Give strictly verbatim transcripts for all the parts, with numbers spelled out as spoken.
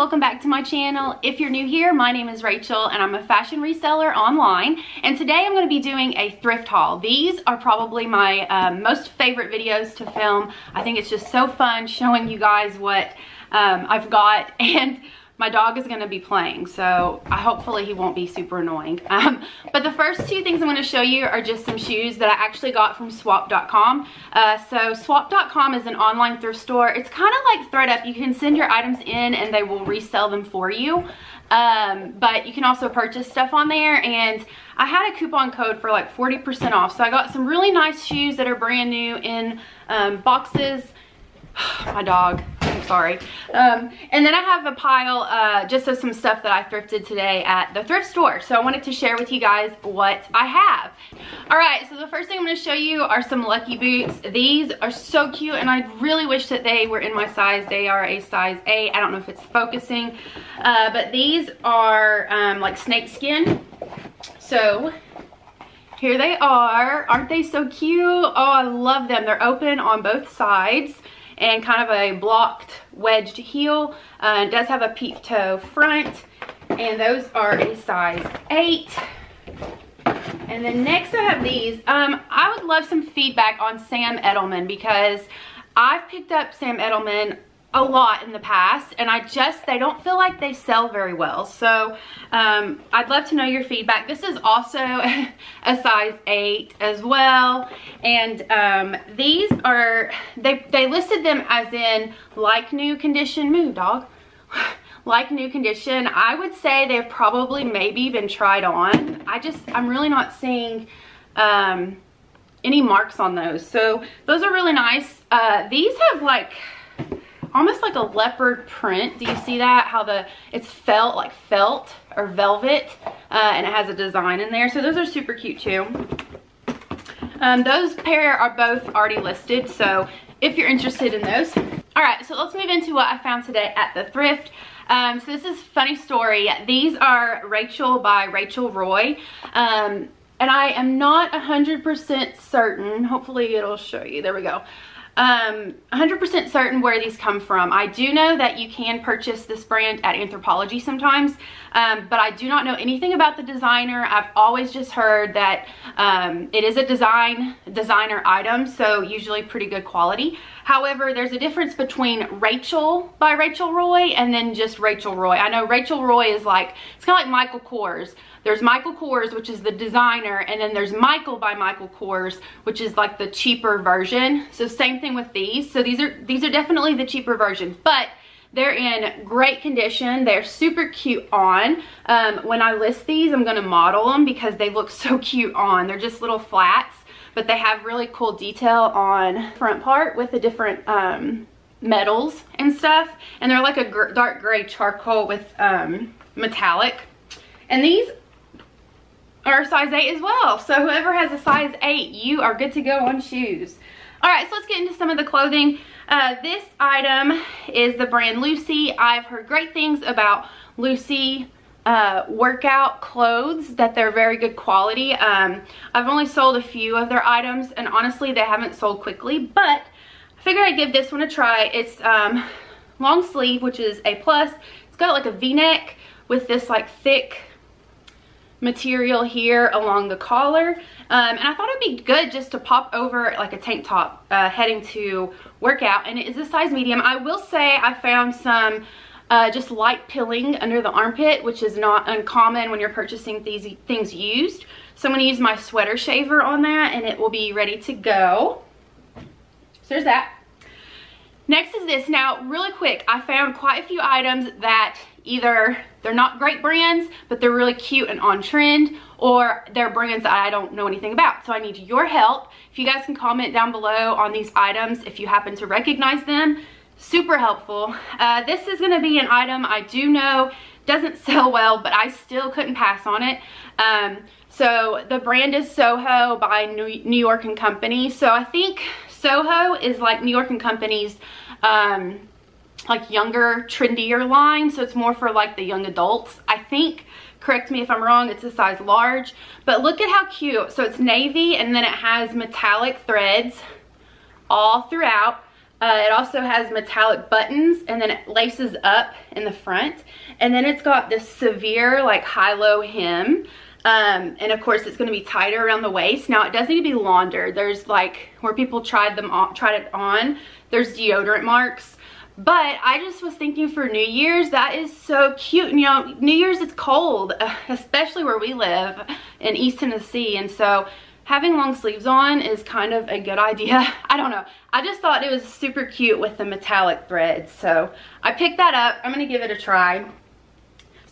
welcome back to my channel. If you're new here, my name is Rachel and I'm a fashion reseller online, and today I'm going to be doing a thrift haul. These are probably my uh, most favorite videos to film. I think it's just so fun showing you guys what um, I've got, and my dog is gonna be playing, so I hopefully he won't be super annoying. Um, but the first two things I'm gonna show you are just some shoes that I actually got from swap dot com. Uh, so swap dot com is an online thrift store. It's kind of like Thredup. You can send your items in and they will resell them for you. Um, but you can also purchase stuff on there, and I had a coupon code for like forty percent off. So I got some really nice shoes that are brand new in um, boxes. My dog. I'm sorry. Um, and then I have a pile uh, just of some stuff that I thrifted today at the thrift store. So I wanted to share with you guys what I have. All right, so the first thing I'm going to show you are some Lucky Boots. These are so cute, and I really wish that they were in my size. They are a size eight. I don't know if it's focusing, uh, but these are um, like snake skin. So here they are. Aren't they so cute? Oh, I love them. They're open on both sides and kind of a blocked wedged heel. Uh, does have a peep toe front, and those are a size eight. And then next I have these. Um, I would love some feedback on Sam Edelman, because I've picked up Sam Edelman a lot in the past, and I just, they don't feel like they sell very well. So um, I'd love to know your feedback. This is also a size eight as well. And um, these are, they, they listed them as in like new condition. Move, dog. Like new condition. I would say they've probably maybe been tried on. I just, I'm really not seeing um, any marks on those. So those are really nice. Uh, these have like, almost like a leopard print. Do you see that? How the, it's felt like felt or velvet, uh, and it has a design in there. So those are super cute too. Um, those pair are both already listed, so if you're interested in those. All right, so let's move into what I found today at the thrift. Um, so this is funny story. These are Rachel by Rachel Roy. Um, and I am not one hundred percent certain. Hopefully it'll show you. There we go. Um, one hundred percent certain where these come from. I do know that you can purchase this brand at Anthropologie sometimes, um, but I do not know anything about the designer. I've always just heard that um, it is a design designer item, so usually pretty good quality. However, there's a difference between Rachel by Rachel Roy and then just Rachel Roy. I know Rachel Roy is like, it's kind of like Michael Kors. There's Michael Kors, which is the designer, and then there's Michael by Michael Kors, which is like the cheaper version. So same thing with these. So these are these are definitely the cheaper version, but they're in great condition. They're super cute on. Um, when I list these, I'm gonna model them because they look so cute on. They're just little flats, but they have really cool detail on the front part with the different um, metals and stuff. And they're like a gr dark gray charcoal with um, metallic. And these are size eight as well. So whoever has a size eight, you are good to go on shoes. All right, so let's get into some of the clothing. Uh, this item is the brand Lucy. I've heard great things about Lucy uh, workout clothes, that they're very good quality. Um, I've only sold a few of their items, and honestly, they haven't sold quickly, but I figured I'd give this one a try. It's um, long sleeve, which is a plus. It's got like a V-neck with this like thick material here along the collar, um, and I thought it'd be good just to pop over like a tank top uh, heading to workout, and it is a size medium. I will say I found some uh, just light pilling under the armpit, which is not uncommon when you're purchasing these things used. So I'm going to use my sweater shaver on that, and it will be ready to go. So there's that. Next is this. Now really quick, I found quite a few items that either they're not great brands, but they're really cute and on trend, or they're brands that I don't know anything about. So I need your help. If you guys can comment down below on these items, if you happen to recognize them, super helpful. Uh, this is gonna be an item I do know doesn't sell well, but I still couldn't pass on it. Um, so the brand is Soho by New York and Company. So I think Soho is like New York and Company's um, like younger, trendier line, so it's more for like the young adults, I think. Correct me if I'm wrong. It's a size large, but look at how cute. So it's navy, and then it has metallic threads all throughout. Uh, it also has metallic buttons, and then it laces up in the front. And then it's got this severe, like, high-low hem. Um, and, of course, it's going to be tighter around the waist. Now, it does need to be laundered. There's, like, where people tried them on, tried it on, there's deodorant marks. But I just was thinking for New Year's, that is so cute. And, you know, New Year's, it's cold, especially where we live in East Tennessee. And so having long sleeves on is kind of a good idea. I don't know. I just thought it was super cute with the metallic threads. So I picked that up. I'm going to give it a try.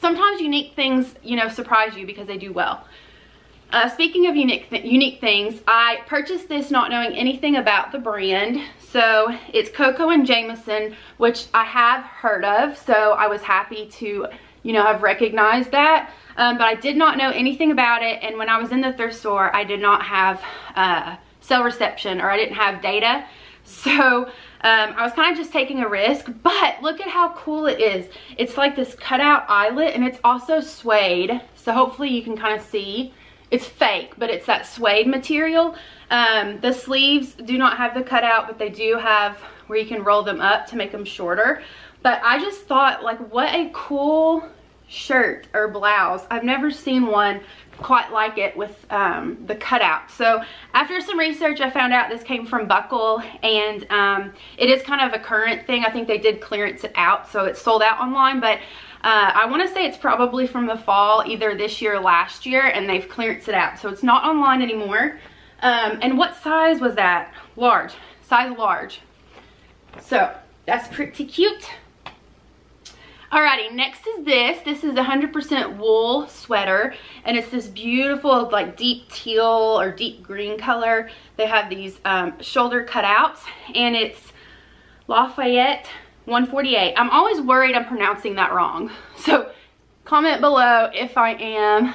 Sometimes unique things, you know, surprise you because they do well. Uh, speaking of unique, th unique things, I purchased this not knowing anything about the brand. So it's Coco and Jameson, which I have heard of. So I was happy to, you know, have recognized that. Um, but I did not know anything about it, and when I was in the thrift store, I did not have uh, cell reception, or I didn't have data, so um, I was kind of just taking a risk, but look at how cool it is. It's like this cutout eyelet, and it's also suede, so hopefully you can kind of see. It's fake, but it's that suede material. Um, the sleeves do not have the cutout, but they do have where you can roll them up to make them shorter, but I just thought, like, what a cool shirt or blouse. I've never seen one quite like it with um, the cutout. So after some research, I found out this came from Buckle, and um, it is kind of a current thing. I think they did clearance it out, so it's sold out online, but uh, I want to say it's probably from the fall, either this year or last year, and they've clearance it out, so it's not online anymore. Um, and what size was that? Large. Size large. So that's pretty cute. Alrighty, next is this. This is a one hundred percent wool sweater, and it's this beautiful, like, deep teal or deep green color. They have these um, shoulder cutouts, and it's Lafayette one forty-eight. I'm always worried I'm pronouncing that wrong, so comment below if I am.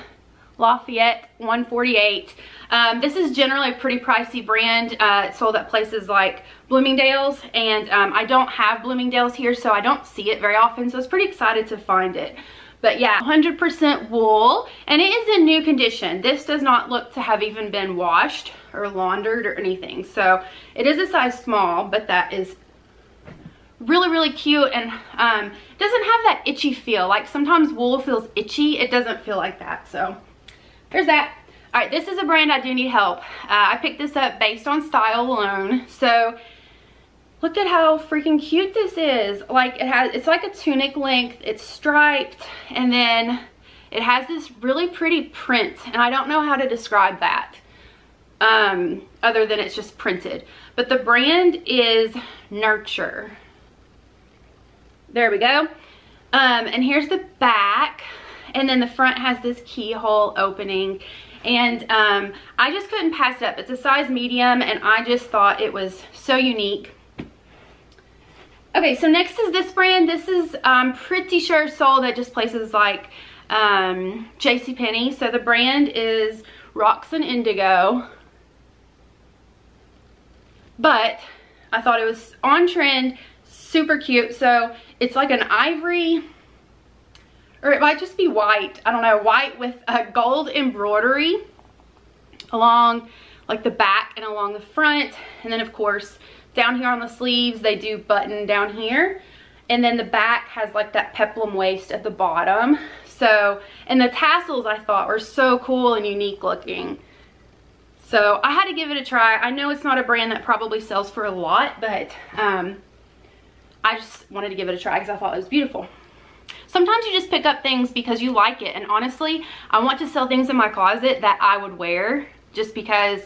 Lafayette one forty-eight. Um, this is generally a pretty pricey brand. Uh, it's sold at places like Bloomingdale's, and um, I don't have Bloomingdale's here, so I don't see it very often, so I was pretty excited to find it. But yeah, one hundred percent wool, and it is in new condition. This does not look to have even been washed or laundered or anything, so it is a size small, but that is really, really cute, and um, doesn't have that itchy feel. Like, sometimes wool feels itchy. It doesn't feel like that, so there's that. All right, this is a brand I do need help. Uh, I picked this up based on style alone. So look at how freaking cute this is. Like, it has, it's like a tunic length. It's striped, and then it has this really pretty print. And I don't know how to describe that um, other than it's just printed. But the brand is Nurture. There we go. Um, and here's the back. And then the front has this keyhole opening, and um, I just couldn't pass it up. It's a size medium, and I just thought it was so unique. Okay, so next is this brand. This is, I'm pretty sure, sold at just places like um, JCPenney. So the brand is Roxan Indigo, but I thought it was on trend, super cute. So it's like an ivory, or it might just be white, I don't know, white with a gold embroidery along, like, the back and along the front. And then, of course, down here on the sleeves, they do button down here. And then the back has, like, that peplum waist at the bottom. So, and the tassels, I thought, were so cool and unique looking. So I had to give it a try. I know it's not a brand that probably sells for a lot, but um, I just wanted to give it a try because I thought it was beautiful. Sometimes you just pick up things because you like it, and honestly, I want to sell things in my closet that I would wear just because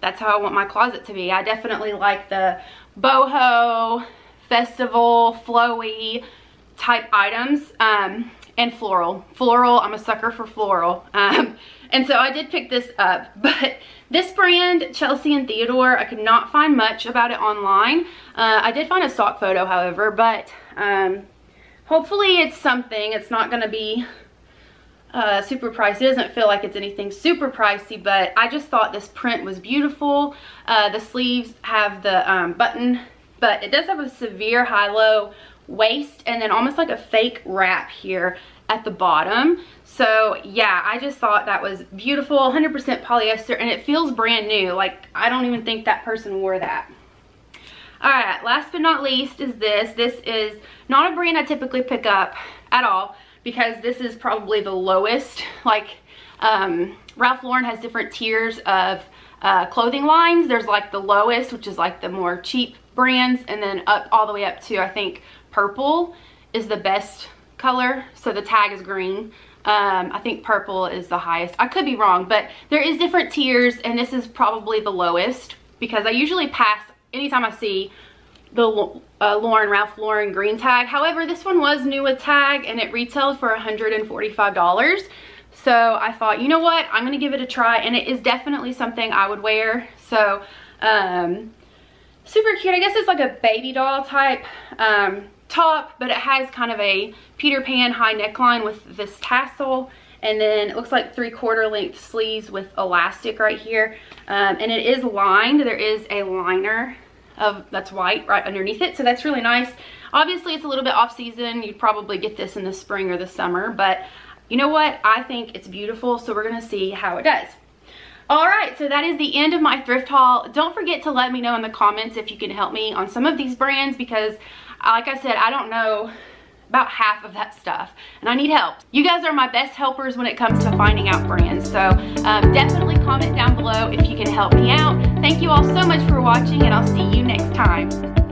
that's how I want my closet to be. I definitely like the boho, festival, flowy type items, um, and floral. Floral, I'm a sucker for floral. Um, and so I did pick this up, but this brand, Chelsea and Theodore, I could not find much about it online. Uh, I did find a stock photo, however, but um, hopefully it's something. It's not going to be uh, super pricey. It doesn't feel like it's anything super pricey, but I just thought this print was beautiful. Uh, the sleeves have the um, button, but it does have a severe high-low waist and then almost like a fake wrap here at the bottom. So yeah, I just thought that was beautiful, one hundred percent polyester, and it feels brand new. Like, I don't even think that person wore that. All right, last but not least is this. This is not a brand I typically pick up at all because this is probably the lowest. Like, um, Ralph Lauren has different tiers of uh, clothing lines. There's like the lowest, which is like the more cheap brands, and then up all the way up to, I think, purple is the best color. So the tag is green. Um, I think purple is the highest. I could be wrong, but there is different tiers, and this is probably the lowest because I usually pass anytime I see the uh, Lauren Ralph Lauren green tag. However, this one was new with tag and it retailed for one hundred forty-five dollars. So I thought, you know what, I'm gonna give it a try, and it is definitely something I would wear. So um, super cute. I guess it's like a baby doll type um, top, but it has kind of a Peter Pan high neckline with this tassel, and then it looks like three quarter length sleeves with elastic right here, um, and it is lined. There is a liner of that's white right underneath it, so that's really nice. Obviously it's a little bit off season. You'd probably get this in the spring or the summer, but you know what, I think it's beautiful, so we're gonna see how it does. All right, so that is the end of my thrift haul. Don't forget to let me know in the comments if you can help me on some of these brands, because like I said, I don't know about half of that stuff and I need help. You guys are my best helpers when it comes to finding out brands, so um, definitely comment down below if you can help me out. Thank you all so much for watching, and I'll see you next time.